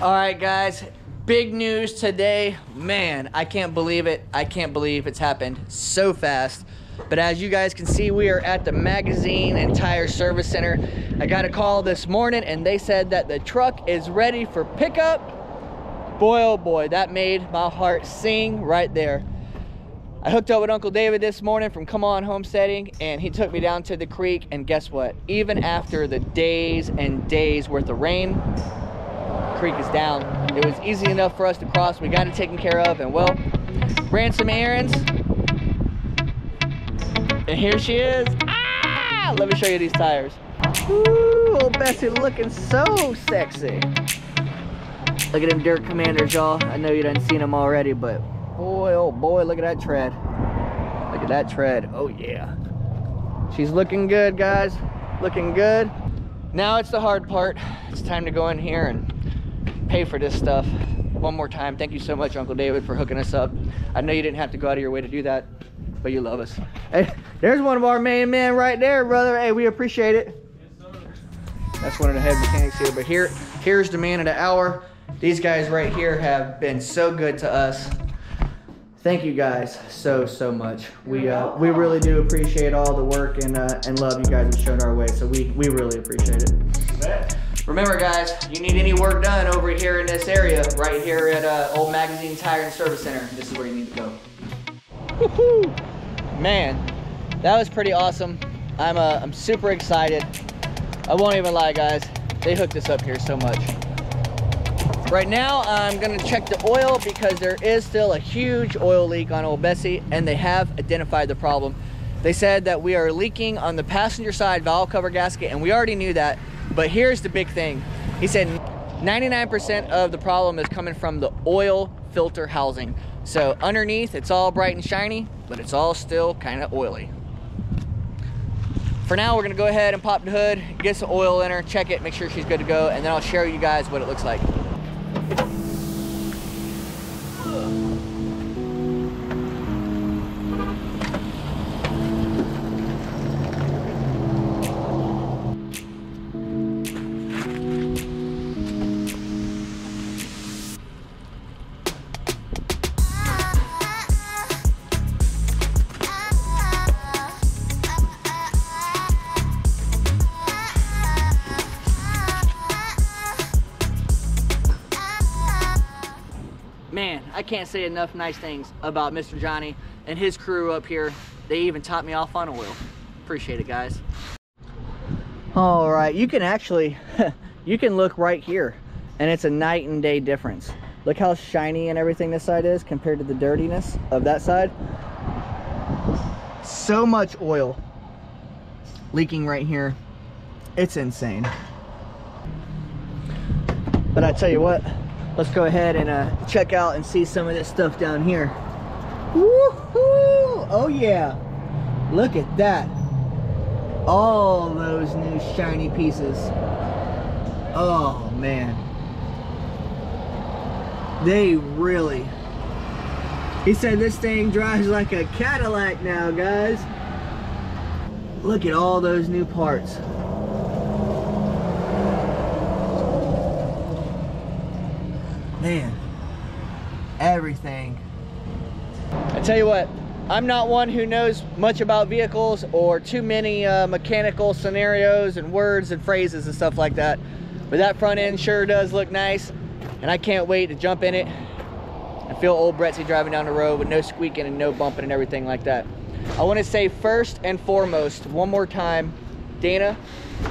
All right, guys, big news today. Man, I can't believe it. I can't believe it's happened so fast. But as you guys can see, we are at the Magazine and Tire Service Center. I got a call this morning and they said that the truck is ready for pickup. Boy, oh boy, that made my heart sing right there. I hooked up with Uncle David this morning from Come On Homesteading, and he took me down to the creek, and guess what? Even after the days and days worth of rain, creek is down. It was easy enough for us to cross. We got it taken care of, and well, ran some errands, and here she is. Ah! Let me show you these tires. Ooh, old Bessie looking so sexy. Look at them Dirt Commanders, y'all. I know you done seen them already, but boy, oh boy, look at that tread. Look at that tread. Oh yeah, she's looking good, guys. Looking good. Now it's the hard part. It's time to go in here and pay for this stuff one more time. Thank you so much, Uncle David, for hooking us up. I know you didn't have to go out of your way to do that, but you love us. Hey, there's one of our main men right there, brother. Hey, we appreciate it. Yes, sir. That's one of the head mechanics here, but here's the man of the hour. These guys right here have been so good to us. Thank you guys so much. We really do appreciate all the work and love you guys have shown our way, so we really appreciate it. Yeah. Remember, guys, you need any work done over here in this area, right here at Old Magazine Tire and Service Center, this is where you need to go. Woohoo! Man, that was pretty awesome. I'm super excited. I won't even lie, guys. They hooked us up here so much. Right now, I'm gonna check the oil because there is still a huge oil leak on Old Bessie, and they have identified the problem. They said that we are leaking on the passenger side valve cover gasket, and we already knew that. But here's the big thing. He said 99% of the problem is coming from the oil filter housing. So underneath, it's all bright and shiny, but it's all still kind of oily. For now, we're gonna go ahead and pop the hood, get some oil in her, check it, make sure she's good to go, and then I'll show you guys what it looks like. Man, I can't say enough nice things about Mr. Johnny and his crew up here. They even taught me off on oil. Appreciate it, guys. All right, you can actually, you can look right here, and it's a night and day difference. Look how shiny and everything this side is compared to the dirtiness of that side. So much oil leaking right here. It's insane. But I tell you what, let's go ahead and check out and see some of this stuff down here. Woohoo! Oh yeah! Look at that! All those new shiny pieces. Oh man. They really... He said this thing drives like a Cadillac now, guys. Look at all those new parts. Man, everything. I tell you what, I'm not one who knows much about vehicles or too many mechanical scenarios and words and phrases and stuff like that, but that front end sure does look nice, and I can't wait to jump in it and feel old Brettsy driving down the road with no squeaking and no bumping and everything like that. I want to say first and foremost, one more time, Dana,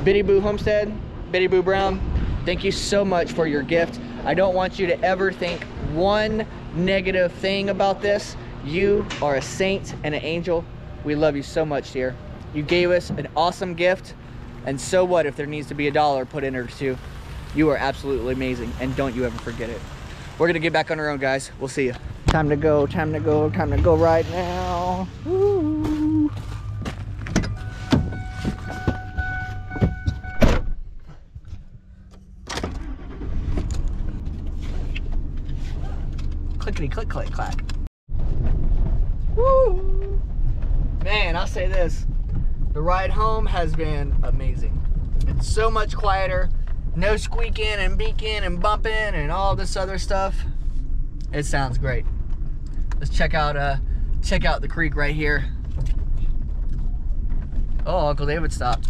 Biddy Boo Homestead, Biddy Boo Brown, thank you so much for your gift. I don't want you to ever think one negative thing about this. You are a saint and an angel. We love you so much, dear. You gave us an awesome gift, and so what if there needs to be $1 put in or two? You are absolutely amazing, and don't you ever forget it. We're gonna get back on our own, guys. We'll see you. Time to go, time to go, time to go right now. Woo. Click, click, clack. Woo! Man, I'll say this. The ride home has been amazing. It's so much quieter. No squeaking and beaking and bumping and all this other stuff. It sounds great. Let's check out the creek right here. Oh, Uncle David stopped.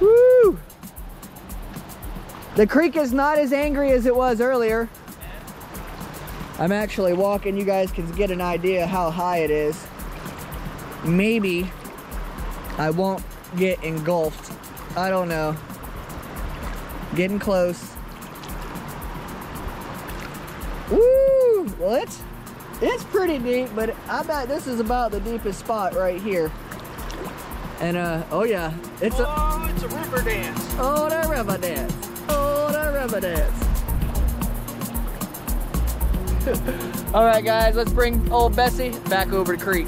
Woo! The creek is not as angry as it was earlier. I'm actually walking. You guys can get an idea how high it is. Maybe I won't get engulfed. I don't know. Getting close. Woo! Well, it's pretty deep, but I bet this is about the deepest spot right here. And oh yeah, it's it's a river dance. Oh, the river dance. Oh, the river dance. All right, guys, let's bring old Bessie back over the creek.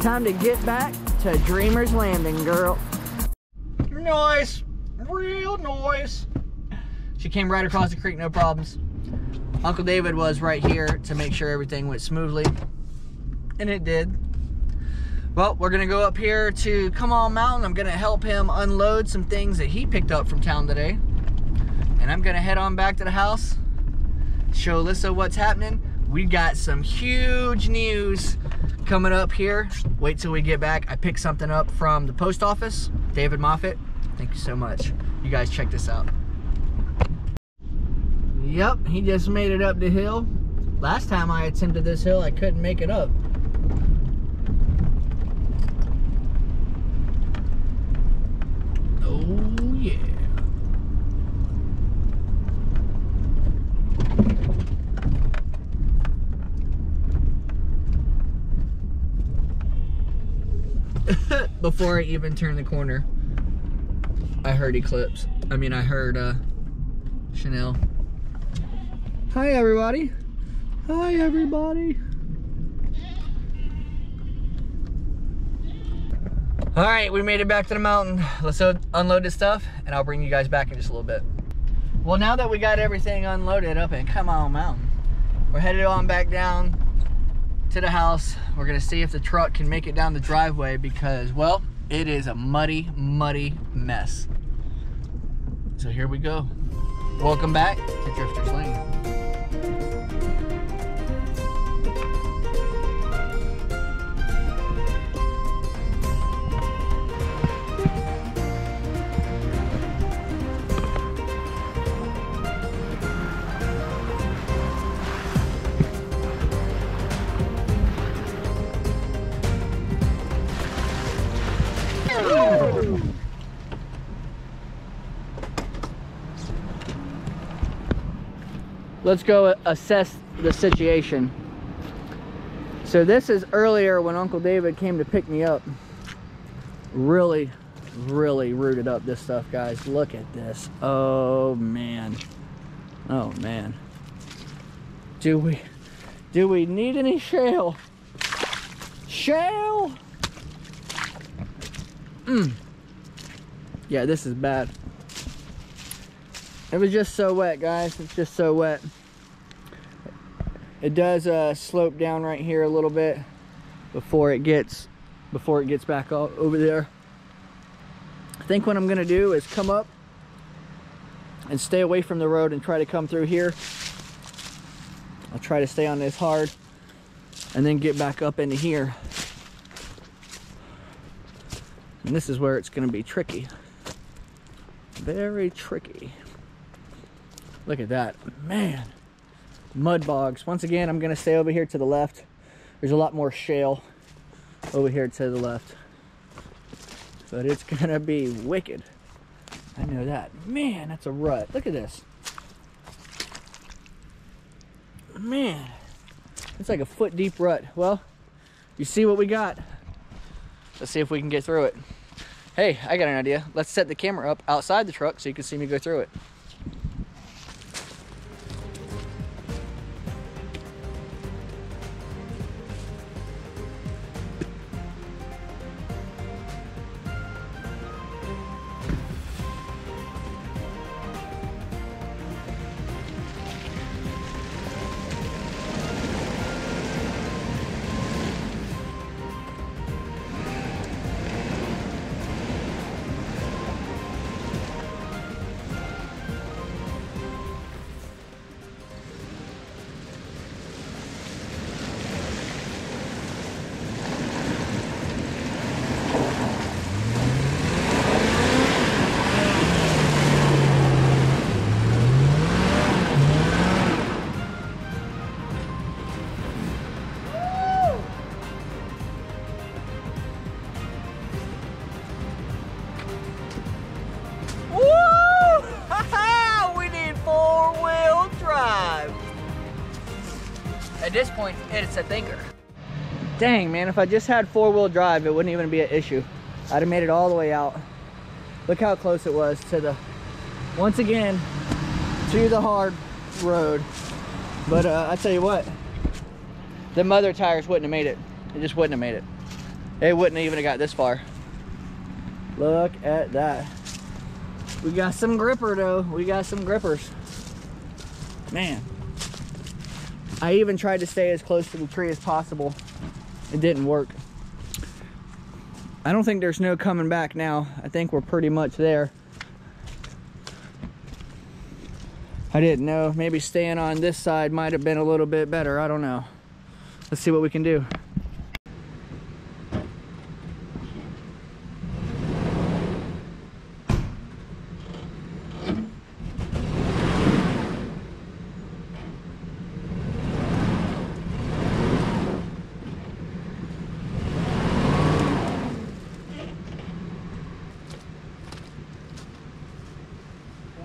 Time to get back to Dreamer's Landing, girl. Noise, real noise. She came right across the creek, no problems. Uncle David was right here to make sure everything went smoothly, and it did. Well, we're gonna go up here to Come On Mountain. I'm gonna help him unload some things that he picked up from town today, and I'm gonna head on back to the house, show Lyssa what's happening. We got some huge news coming up here. Wait till we get back. I picked something up from the post office. David Moffitt, thank you so much. You guys check this out. Yep, he just made it up the hill. Last time I attempted this hill, I couldn't make it up. Oh yeah. Before I even turned the corner, I heard Eclipse. I mean, I heard Chanel. Hi everybody. Hi everybody. All right, we made it back to the mountain. Let's unload this stuff and I'll bring you guys back in just a little bit. Well, now that we got everything unloaded up in Come On Mountain, we're headed on back down to the house. We're gonna see if the truck can make it down the driveway because, well, it is a muddy, muddy mess. So here we go. Welcome back to Drifter's Lane. Let's go assess the situation. So this is earlier when Uncle David came to pick me up. Really, really rooted up this stuff, guys. Look at this. Oh man. Oh man. Do we need any shale? Shale? Mm. Yeah, this is bad. It was just so wet, guys. It's just so wet. It does slope down right here a little bit before it gets back over there. I think what I'm gonna do is come up and stay away from the road and try to come through here. I'll try to stay on this hard and then get back up into here. And this is where it's gonna be tricky. Very tricky. Look at that, man. Mud bogs. Once again, I'm gonna stay over here to the left. There's a lot more shale over here to the left. But it's gonna be wicked. I know that. Man, that's a rut. Look at this. Man, it's like a foot deep rut. Well, you see what we got. Let's see if we can get through it. Hey, I got an idea. Let's set the camera up outside the truck so you can see me go through it. At this point, it's a thinker. Dang, man, if I just had four-wheel drive, it wouldn't even be an issue. I'd have made it all the way out. Look how close it was to the, once again, to the hard road. But I tell you what, the mother tires wouldn't have made it. It just wouldn't have made it. It wouldn't even have got this far. Look at that. We got some gripper though. We got some grippers. Man, I even tried to stay as close to the tree as possible. It didn't work. I don't think there's no coming back now. I think we're pretty much there. I didn't know. Maybe staying on this side might have been a little bit better. I don't know. Let's see what we can do.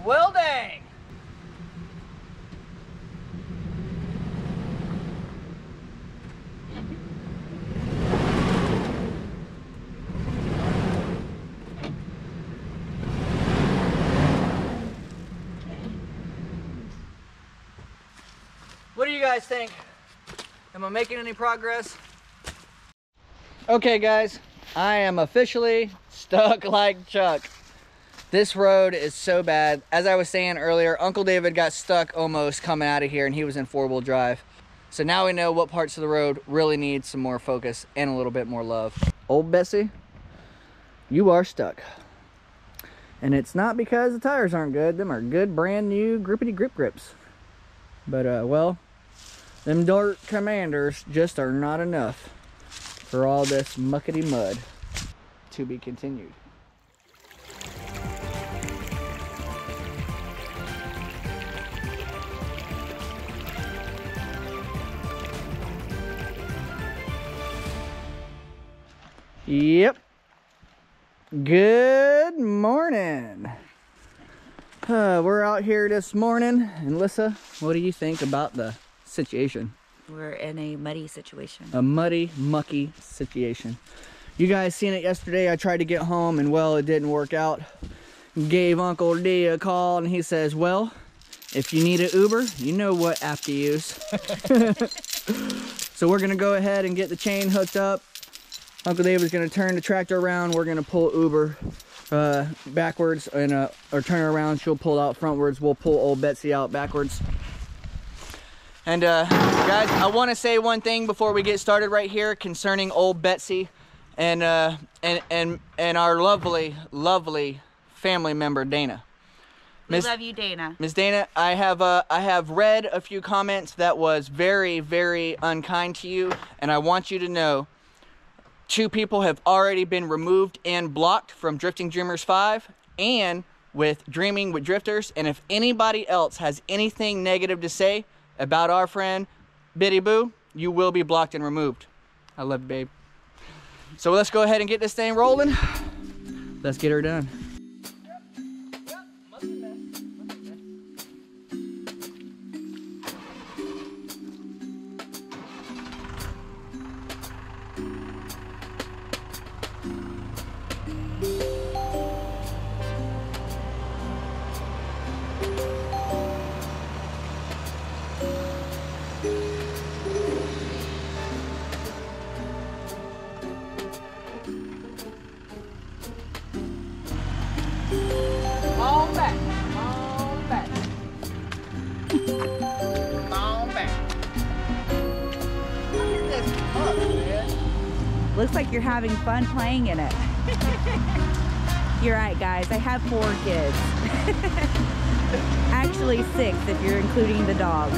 Well, dang. What do you guys think? Am I making any progress? Okay, guys, I am officially stuck like Chuck. This road is so bad. As I was saying earlier, Uncle David got stuck almost coming out of here and he was in four-wheel drive. So now we know what parts of the road really need some more focus and a little bit more love. Old Bessie, you are stuck. And it's not because the tires aren't good. Them are good, brand new grippity grip grips. But well, them Dirt Commanders just are not enough for all this muckety mud. To be continued. Yep. Good morning. We're out here this morning, and Lyssa, what do you think about the situation? We're in a muddy situation. A muddy, mucky situation. You guys seen it yesterday. I tried to get home, and well, it didn't work out. Gave Uncle D a call, and he says, well, if you need an Uber, you know what app to use. So we're going to go ahead and get the chain hooked up. Uncle David's gonna turn the tractor around. We're gonna pull Uber backwards and or turn her around. She'll pull out frontwards. We'll pull old Betsy out backwards. And guys, I want to say one thing before we get started right here concerning old Betsy and our lovely, lovely family member Dana. We love you, Dana. Miss Dana, I have read a few comments that was very, very unkind to you, and I want you to know. 2 people have already been removed and blocked from Drifting Dreamers 5 and with Dreaming with Drifters. And if anybody else has anything negative to say about our friend Biddy Boo, you will be blocked and removed. I love you, babe. So let's go ahead and get this thing rolling. Let's get her done. Looks like you're having fun playing in it. You're right, guys. I have 4 kids. Actually 6 if you're including the dogs.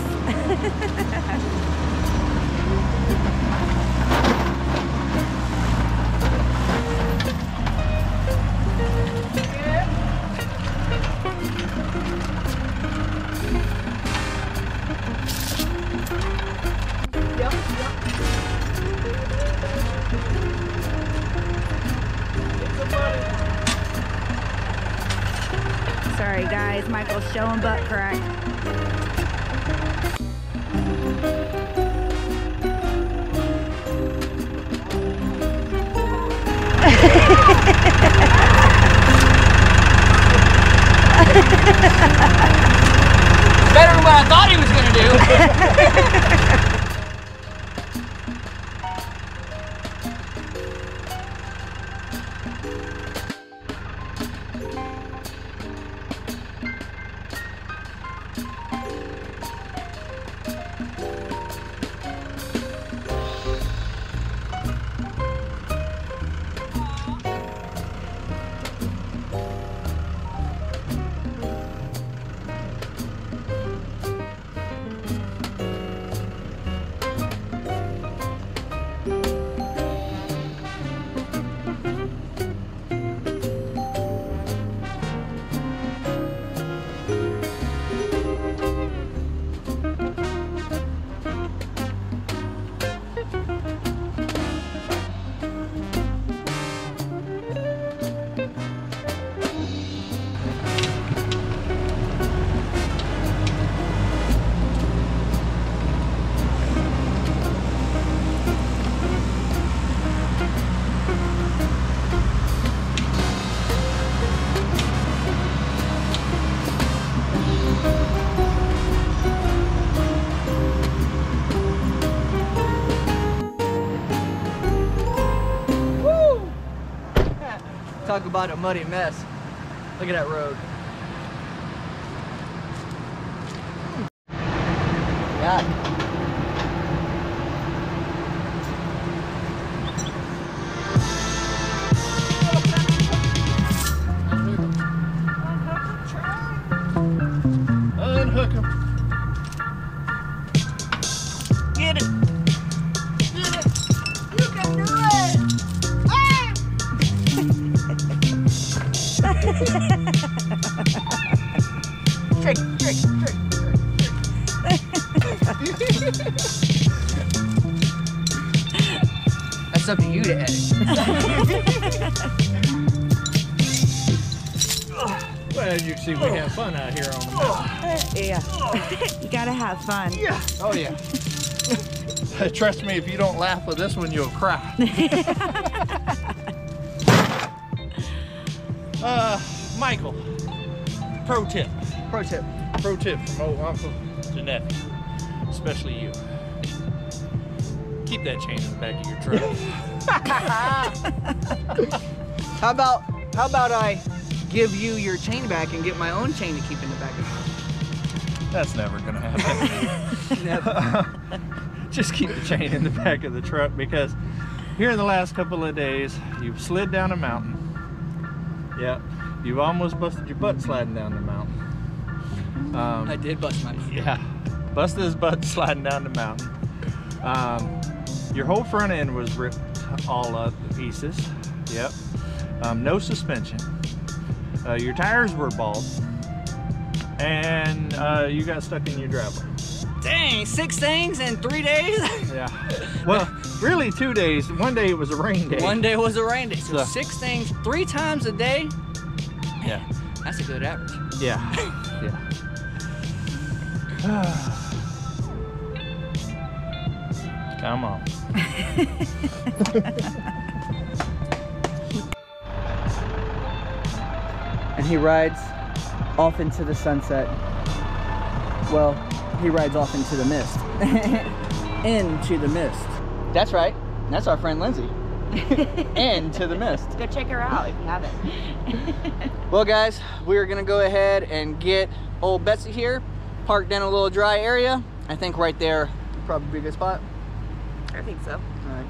Sorry guys, Michael's showing butt crack. Better than what I thought he was going to do. Talk about a muddy mess. Look at that road. God. Up to you to edit. Well, you see, we have fun out here on the mountain. Yeah. You gotta have fun. Yeah. Oh, yeah. Trust me, if you don't laugh with this one, you'll cry. Michael, pro tip. Pro tip. Pro tip from old uncle to nephew, especially you. Keep that chain in the back of your truck. How about I give you your chain back and get my own chain to keep in the back of the truck? That's never gonna happen. Never. Just keep the chain in the back of the truck, because here in the last couple of days you've slid down a mountain. Yep. You've almost busted your butt sliding down the mountain. I did bust my butt. Yeah. Busted his butt sliding down the mountain. Your whole front end was ripped all up to pieces. Yep. No suspension. Your tires were bald, and you got stuck in your driveway. Dang, 6 things in 3 days? Yeah. Well, really 2 days. One day it was a rain day. One day was a rain day. So 6 things 3 times a day. Yeah. That's a good average. Yeah. Yeah. Come on. And he rides off into the sunset. Well, he rides off into the mist. Into the mist. That's right. That's our friend Lindsay. Into the mist. Go check her out if you haven't. Well, guys, we are going to go ahead and get old Betsy here, parked in a little dry area. I think right there would probably be a good spot. I think so. All right.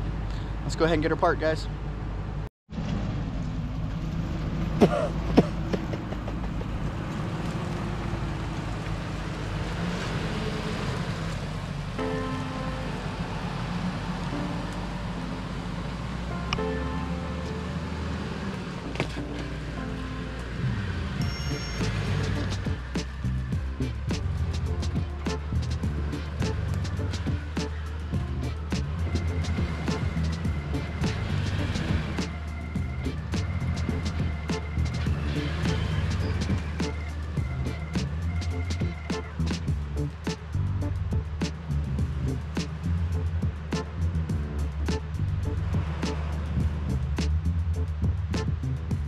Let's go ahead and get her parked, guys.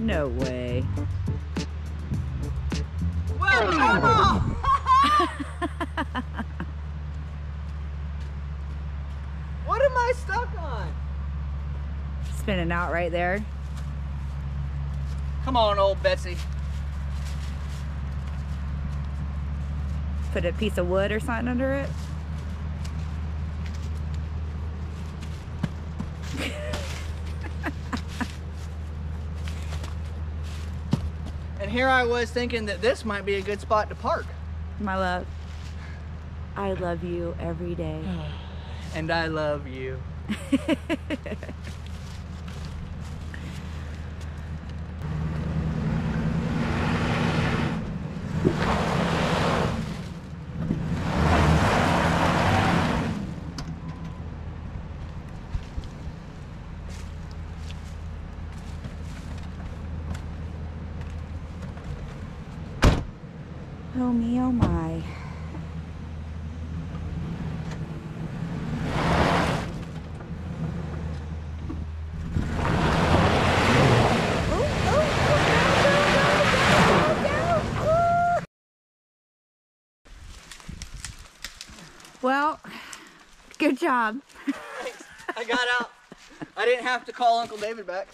No way. spinning out right there. Come on, old Betsy. Put a piece of wood or something under it. And here I was thinking that this might be a good spot to park. My love, I love you every day. And I love you. Oh me, oh my. Well, good job. Thanks. I got out. I didn't have to call Uncle David back.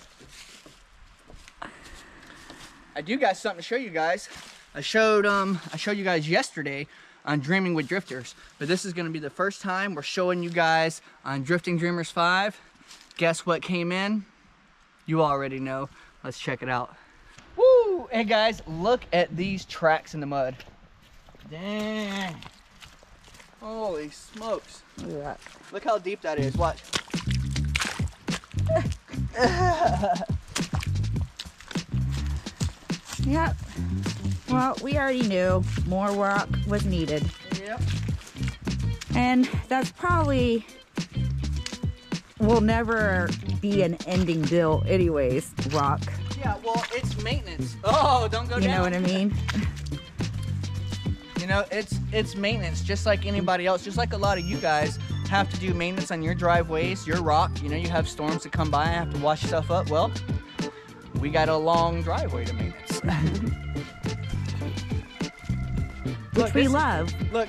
I do got something to show you guys. I showed you guys yesterday on Dreaming with Drifters, but this is going to be the first time we're showing you guys on Drifting Dreamers 5. Guess what came in? You already know. Let's check it out. Woo! Hey guys, look at these tracks in the mud. Dang! Holy smokes! Look at that. Look how deep that is. Watch. Yep. Well, we already knew more work was needed. Yep. And that's probably will never be an ending deal anyways, rock. Yeah, well, it's maintenance. Oh, don't go down. You know what I mean? You know, it's maintenance, just like anybody else, just like a lot of you guys have to do maintenance on your driveways, your rock. You know, you have storms that come by and have to wash stuff up. Well, we got a long driveway to maintenance. Which we love. Look,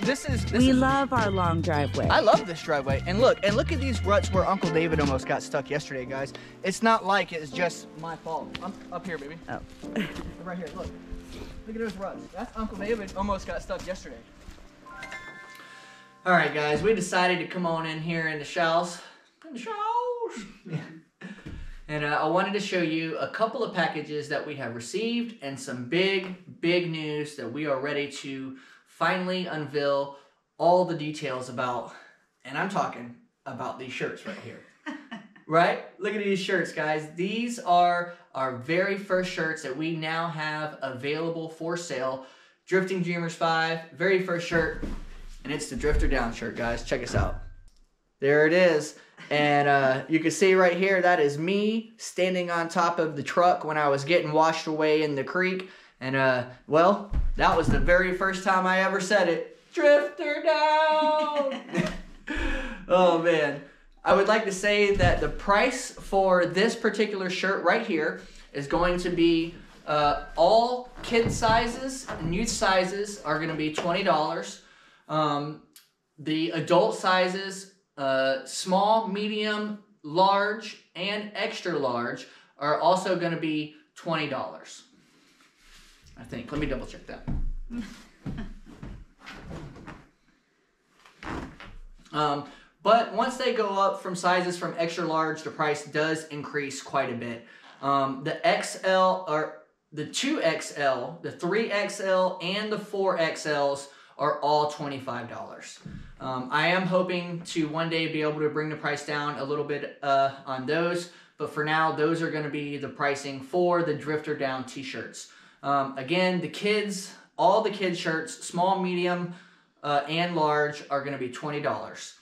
we love our long driveway. I love this driveway. And look at these ruts where Uncle David almost got stuck yesterday, guys. It's not like it's just my fault. I'm up here, baby. Oh. Right here, look. Look at those ruts. That's Uncle David almost got stuck yesterday. All right, guys, we decided to come on in here in the shells. In the shells. Yeah. And I wanted to show you a couple of packages that we have received and some big, big news that we are ready to finally unveil all the details about, and I'm talking about these shirts right here. Right? Look at these shirts, guys. These are our very first shirts that we now have available for sale. Drifting Dreamers 5, very first shirt, and it's the Drifter Down shirt, guys. Check us out. There it is. And you can see right here, that is me standing on top of the truck when I was getting washed away in the creek. And well, that was the very first time I ever said it. Drifter down! Oh man. I would like to say that the price for this particular shirt right here is going to be all kid sizes and youth sizes are going to be $20. The adult sizes, small, medium, large, and extra large are also going to be $20. I think. Let me double check that. But once they go up from sizes from extra large, the price does increase quite a bit. The XL, or the 2XL, the 3XL, and the 4XLs are all $25. I am hoping to one day be able to bring the price down a little bit on those, but for now, those are going to be the pricing for the Drifter Down t-shirts. Again, the kids, all the kids shirts, small, medium, and large are going to be $20.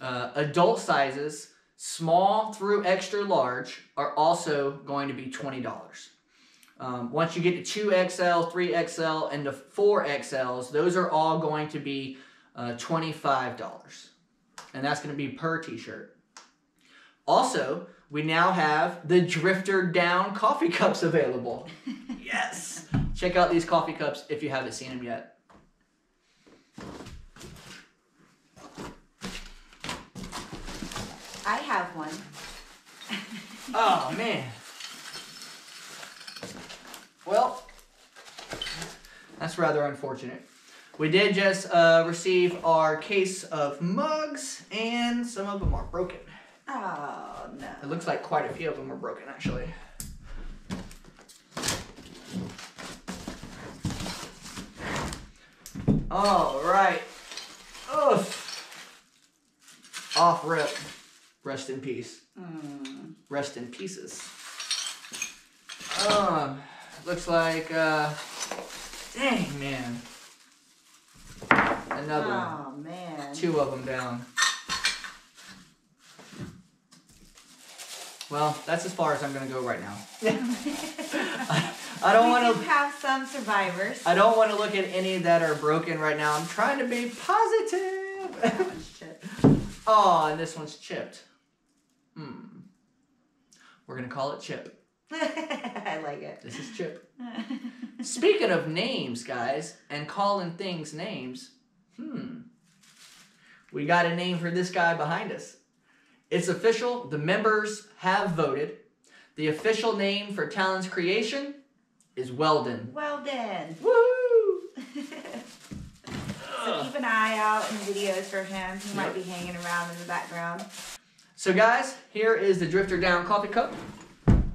Adult sizes, small through extra large, are also going to be $20. Once you get to 2XL, 3XL, and the 4XLs, those are all going to be $25. And that's going to be per t-shirt. Also, we now have the Drifter Down coffee cups available. Yes! Check out these coffee cups if you haven't seen them yet. I have one. Oh, man. Well, that's rather unfortunate. We did just receive our case of mugs, and some of them are broken. Oh, no. It looks like quite a few of them are broken, actually. All right. Oof. Off rip. Rest in peace. Mm. Rest in pieces. Looks like, dang, man. Another one. Oh, man. Two of them down. Well, that's as far as I'm going to go right now. I don't want to have some survivors. I don't want to look at any that are broken right now. I'm trying to be positive. Oh, shit. Oh, and this one's chipped. Hmm. We're going to call it Chip. I like it. This is Chip. Speaking of names, guys, and calling things names, we got a name for this guy behind us. It's official. The members have voted. The official name for Talon's creation is Weldon. Weldon. Woo! So keep an eye out in videos for him. He might be hanging around in the background. So guys, here is the Drifter Down coffee cup. And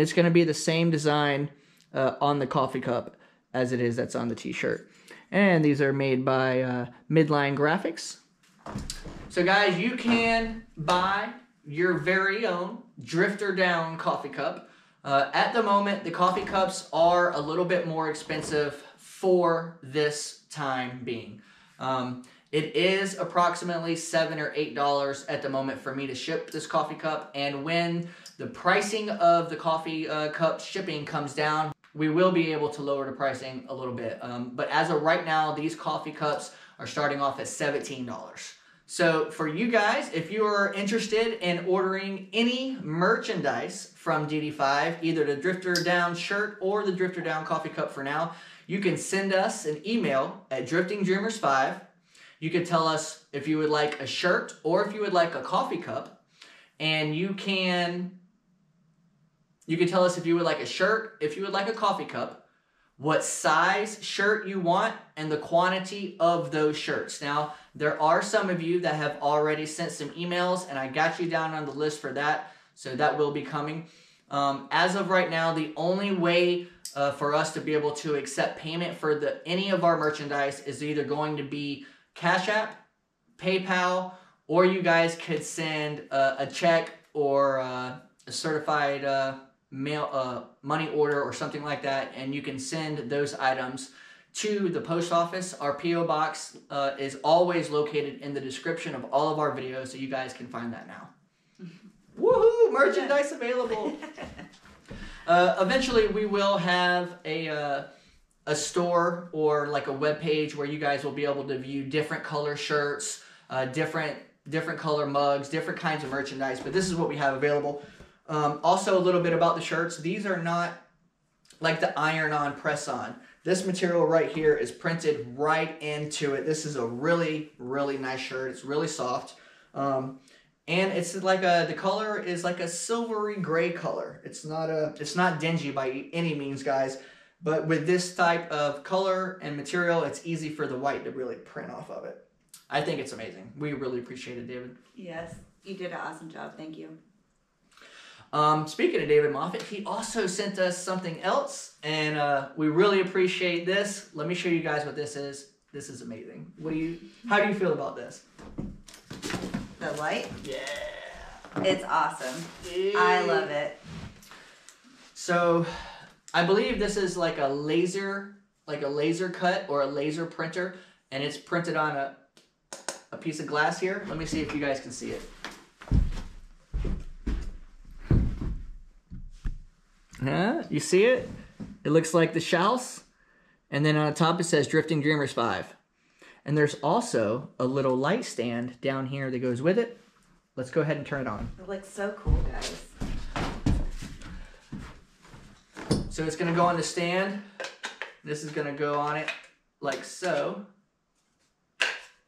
it's going to be the same design on the coffee cup as it is that's on the t-shirt. And these are made by Midline Graphics. So guys, you can buy your very own Drifter Down coffee cup. At the moment, the coffee cups are a little bit more expensive for this time being. It is approximately $7 or $8 at the moment for me to ship this coffee cup. And when the pricing of the coffee cup shipping comes down, we will be able to lower the pricing a little bit. But as of right now, these coffee cups are starting off at $17. So for you guys, if you are interested in ordering any merchandise from DD5, either the Drifter Down shirt or the Drifter Down coffee cup for now, you can send us an email at driftingdreamers5. You can tell us if you would like a shirt or if you would like a coffee cup. And you can tell us if you would like a shirt, if you would like a coffee cup, what size shirt you want, and the quantity of those shirts. Now, there are some of you that have already sent some emails, and I got you down on the list for that, so that will be coming. As of right now, the only way for us to be able to accept payment for any of our merchandise is either going to be Cash App, PayPal, or you guys could send a check or a certified... mail money order or something like that, and you can send those items to the post office. Our PO box is always located in the description of all of our videos, so you guys can find that now. Woohoo! Merchandise available. Eventually, we will have a store or like a web page where you guys will be able to view different color shirts, different color mugs, different kinds of merchandise. But this is what we have available. Also a little bit about the shirts. These are not like the iron-on press-on. This material right here is printed right into it. This is a really, really nice shirt. It's really soft. And it's like the color is like a silvery gray color. It's not dingy by any means, guys. But with this type of color and material, it's easy for the white to really print off of it. I think it's amazing. We really appreciate it, David. Yes, you did an awesome job. Thank you. Speaking of David Moffitt, he also sent us something else, and we really appreciate this. Let me show you guys what this is. This is amazing. How do you feel about this? The light? Yeah. It's awesome. Yeah. I love it. So, I believe this is like a laser, cut or a laser printer, and it's printed on a piece of glass here. Let me see if you guys can see it. Huh? You see it? It looks like the Shouse. And then on the top it says Drifting Dreamers 5. And there's also a little light stand down here that goes with it. Let's go ahead and turn it on. It looks so cool, guys. So it's going to go on the stand. This is going to go on it like so.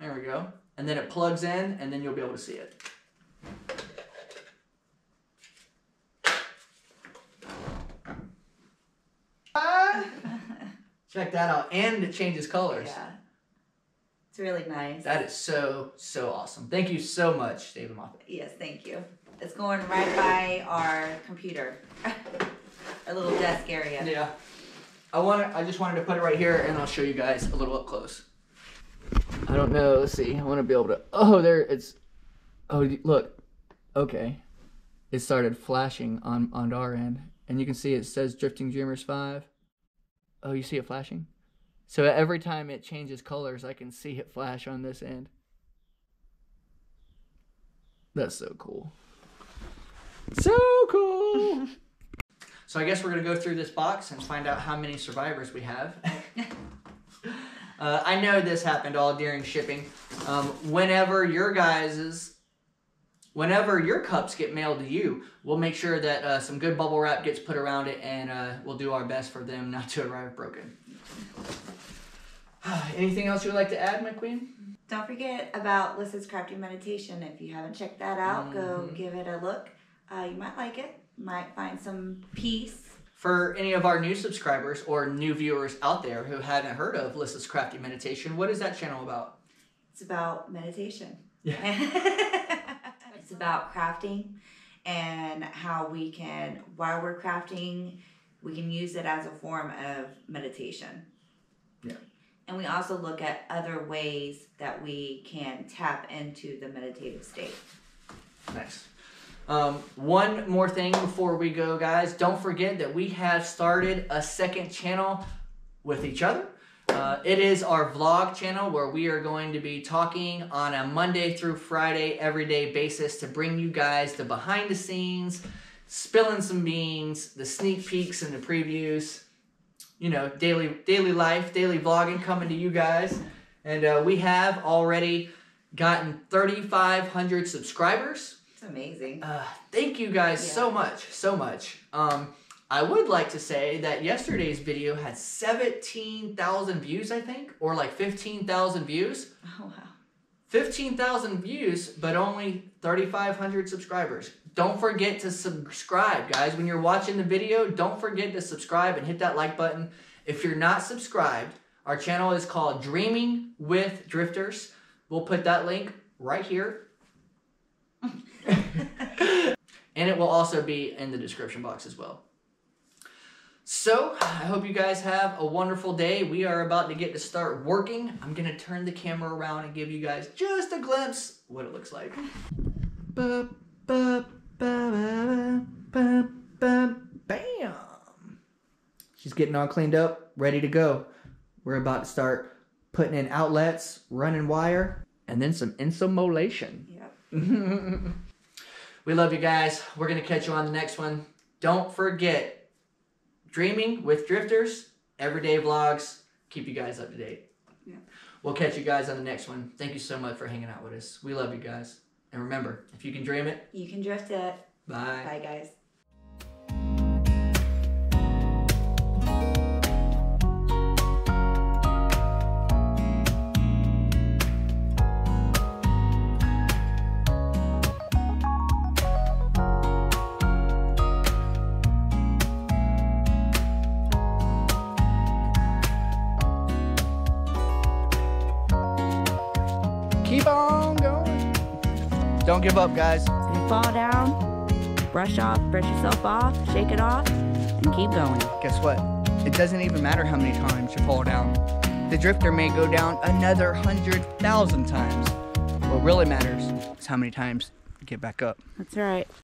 There we go. and then it plugs in, and then you'll be able to see it. Check that out, and it changes colors. Yeah, it's really nice. That is so, so awesome. Thank you so much, David Moffitt. Yes, thank you. It's going right by our computer, our little desk area. Yeah. I just wanted to put it right here, and I'll show you guys a little up close. I don't know. Let's see. I want to be able to. Oh, there it's. Oh, look. Okay, it started flashing on our end, and you can see it says Drifting Dreamers 5. Oh, you see it flashing? So every time it changes colors, I can see it flash on this end. That's so cool. So cool. So I guess we're going to go through this box and find out how many survivors we have. I know this happened all during shipping. Whenever your cups get mailed to you, we'll make sure that some good bubble wrap gets put around it, and we'll do our best for them not to arrive broken. Anything else you would like to add, my queen? Don't forget about Lyssa's Crafty Meditation. If you haven't checked that out, go give it a look. You might like it. Might find some peace. For any of our new subscribers or new viewers out there who hadn't heard of Lyssa's Crafty Meditation, what is that channel about? It's about meditation. Yeah. It's about crafting and how we can, while we're crafting, we can use it as a form of meditation. Yeah. And we also look at other ways that we can tap into the meditative state. Nice. One more thing before we go, guys. Don't forget that we have started a second channel with each other. It is our vlog channel where we are going to be talking on a Monday through Friday everyday basis to bring you guys the behind the scenes, spilling some beans, the sneak peeks and the previews, you know, daily life, daily vlogging coming to you guys. And we have already gotten 3,500 subscribers. Amazing. Thank you guys so much. I would like to say that yesterday's video had 17,000 views, I think, or like 15,000 views. Oh, wow. 15,000 views, but only 3,500 subscribers. Don't forget to subscribe, guys. When you're watching the video, don't forget to subscribe and hit that like button. If you're not subscribed, our channel is called Dreaming with Drifters. We'll put that link right here. And it will also be in the description box as well. So I hope you guys have a wonderful day. We are about to get to start working. I'm gonna turn the camera around and give you guys just a glimpse what it looks like. Bam! She's getting all cleaned up, ready to go. We're about to start putting in outlets, running wire, and then some insulation. Yep. We love you guys. We're going to catch you on the next one. Don't forget, Dreaming with Drifters, everyday vlogs. Keep you guys up to date. Yeah. We'll catch you guys on the next one. Thank you so much for hanging out with us. We love you guys. And remember, if you can dream it, you can drift it. Bye. Bye, guys. Keep on going. Don't give up, guys. If you fall down, brush yourself off, shake it off, and keep going. Guess what? It doesn't even matter how many times you fall down. The drifter may go down another 100,000 times. What really matters is how many times you get back up. That's right.